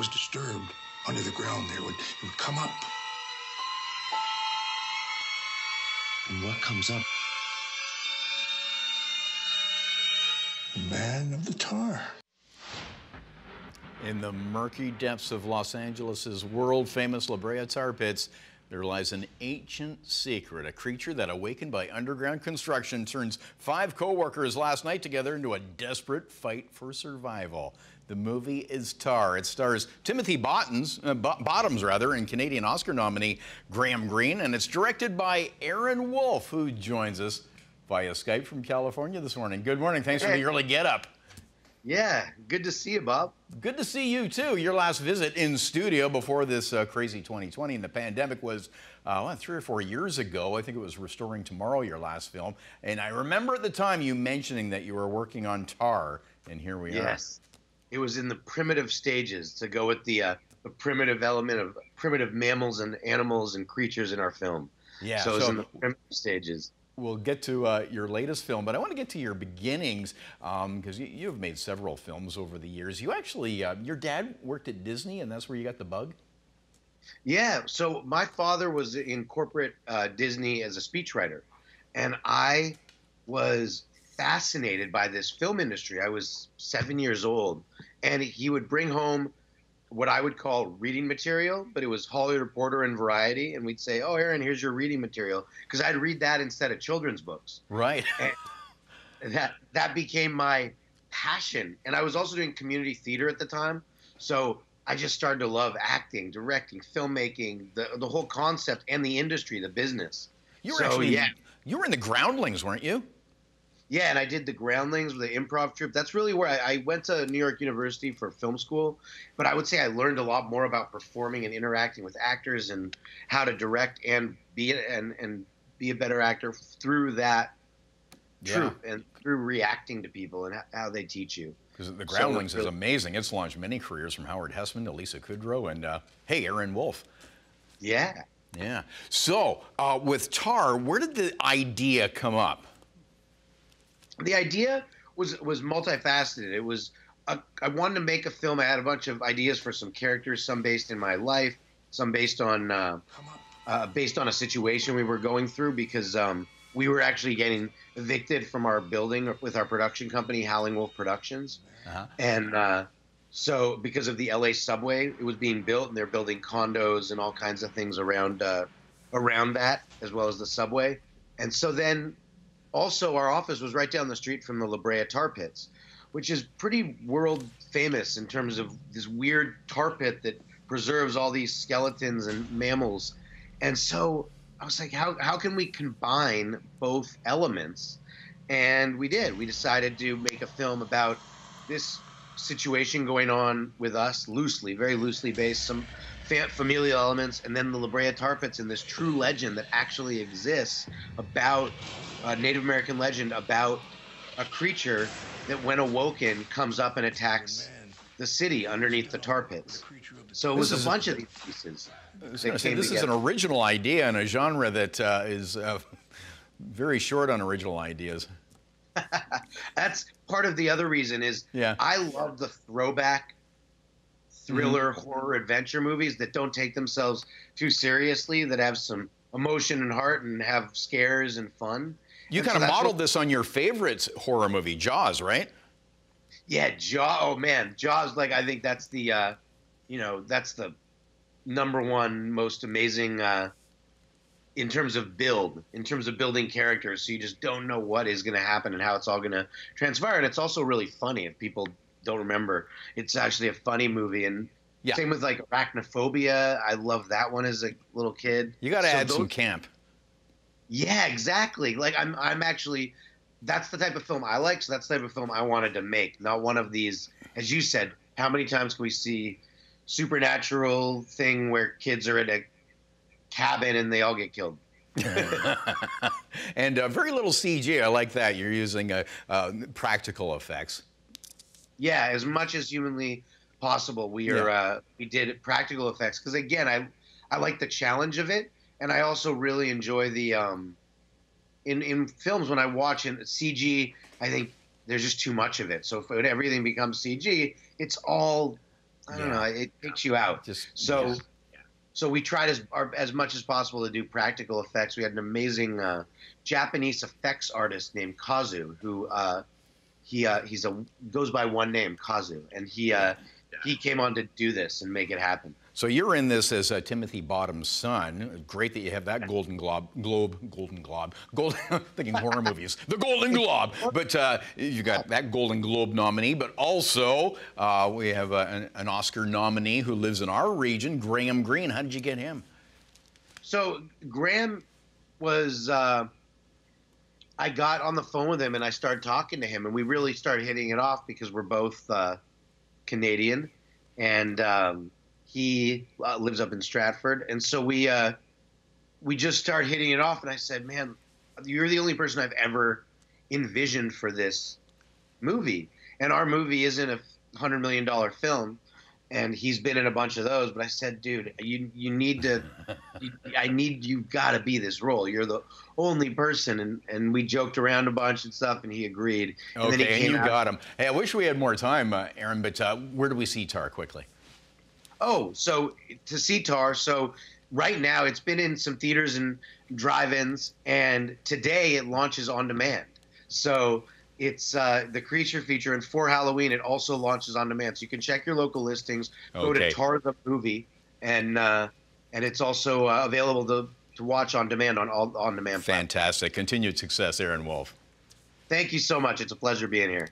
was disturbed under the ground there, it would come up. And what comes up? The man of the tar. In the murky depths of Los Angeles' world-famous La Brea Tar Pits, there lies an ancient secret, a creature that, awakened by underground construction, turns 5 co-workers last night together into a desperate fight for survival. The movie is Tar. It stars Timothy Bottoms, and Canadian Oscar nominee Graham Greene, and it's directed by Aaron Wolf, who joins us via Skype from California this morning. Good morning. Thanks for the early get-up. Yeah, good to see you, Bob. Good to see you, too. Your last visit in studio before this crazy 2020 and the pandemic was 3 or 4 years ago. I think it was Restoring Tomorrow, your last film. And I remember at the time you mentioning that you were working on Tar, and here we are. Yes, it was in the primitive stages, to go with the primitive element of primitive mammals and animals and creatures in our film. Yeah, so it was in the primitive stages. We'll get to your latest film, but I want to get to your beginnings, because you've made several films over the years. You actually, your dad worked at Disney, and that's where you got the bug? Yeah, so my father was in corporate Disney as a speechwriter, and I was fascinated by this film industry. I was 7 years old, and he would bring home what I would call reading material, but it was Hollywood Reporter and Variety, and we'd say, oh, Aaron, here's your reading material, because I'd read that instead of children's books. Right. And that became my passion. And I was also doing community theater at the time, so I just started to love acting, directing, filmmaking, the whole concept and the industry, the business. You were you were in The Groundlings, weren't you? Yeah, and I did The Groundlings with the improv troupe. That's really where I went to New York University for film school, but I would say I learned a lot more about performing and interacting with actors and how to direct and be a better actor through that troupe and through reacting to people and how they teach you. Because The Groundlings is amazing. It's launched many careers, from Howard Hessman to Lisa Kudrow and, hey, Aaron Wolf. Yeah. Yeah. So with Tar, where did the idea come up? The idea was multifaceted. It was I wanted to make a film. I had a bunch of ideas for some characters, some based in my life, some based on a situation we were going through, because we were actually getting evicted from our building with our production company, Howling Wolf Productions, and so because of the LA subway, it was being built, and they're building condos and all kinds of things around around that, as well as the subway, and so then. Also, our office was right down the street from the La Brea Tar Pits, which is pretty world famous in terms of this weird tar pit that preserves all these skeletons and mammals. And so I was like, how can we combine both elements? And we did. We decided to make a film about this situation going on with us, loosely, very loosely based, some familial elements, and then the La Brea Tar Pits and this true legend that actually exists about a Native American legend about a creature that, when awoken, comes up and attacks the city underneath the tar pits. So it was a bunch of these pieces. This is an original idea in a genre that is very short on original ideas. That's part of the other reason is I love the throwback thriller, horror, adventure movies that don't take themselves too seriously, that have some emotion and heart and have scares and fun. You kind of modeled this on your favorite horror movie, Jaws, right? Yeah, Jaws. Oh man, Jaws. Like, I think that's the, you know, that's the #1 most amazing in terms of build, in terms of building characters. So you just don't know what is going to happen and how it's all going to transpire. And it's also really funny if people don't remember. It's actually a funny movie. And yeah. Same with, like, Arachnophobia. I loved that one as a little kid. You got to add some camp. Yeah, exactly. Like, I'm actually, that's the type of film I like, so that's the type of film I wanted to make. Not one of these, as you said, how many times can we see supernatural thing where kids are in a cabin and they all get killed? And very little CG. I like that. You're using practical effects. Yeah, as much as humanly possible, we are we did practical effects, because again, I like the challenge of it, and I also really enjoy the in films when I watch in CG, I think there's just too much of it. So if everything becomes CG, it's all I don't know. It picks you out. So we tried as much as possible to do practical effects. We had an amazing Japanese effects artist named Kazu, who goes by one name, Kazu, and he came on to do this and make it happen. So you're in this as Timothy Bottoms' son. Great that you have that Golden Globe. Thinking horror movies. The Golden Globe. But you got that Golden Globe nominee. But also we have an Oscar nominee who lives in our region, Graham Greene. How did you get him? So Graham was. I got on the phone with him and I started talking to him, and we really started hitting it off because we're both Canadian, and. He lives up in Stratford, and so we just started hitting it off. And I said, "Man, you're the only person I've ever envisioned for this movie." And our movie isn't a $100 million film, and he's been in a bunch of those. But I said, "Dude, you need to. You've got to be this role. You're the only person." And we joked around a bunch and stuff, and he agreed. Okay, and then he came out. Got him. Hey, I wish we had more time, Aaron. But where do we see Tar quickly? Oh, so to see Tar, so right now it's been in some theaters and drive-ins, and today it launches on demand. So it's the creature feature, and for Halloween it also launches on demand. So you can check your local listings, go to Tar the Movie, and it's also available to watch on demand on all on-demand platforms. Fantastic. Continued success, Aaron Wolf. Thank you so much. It's a pleasure being here.